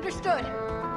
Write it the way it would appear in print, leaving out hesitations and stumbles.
Understood.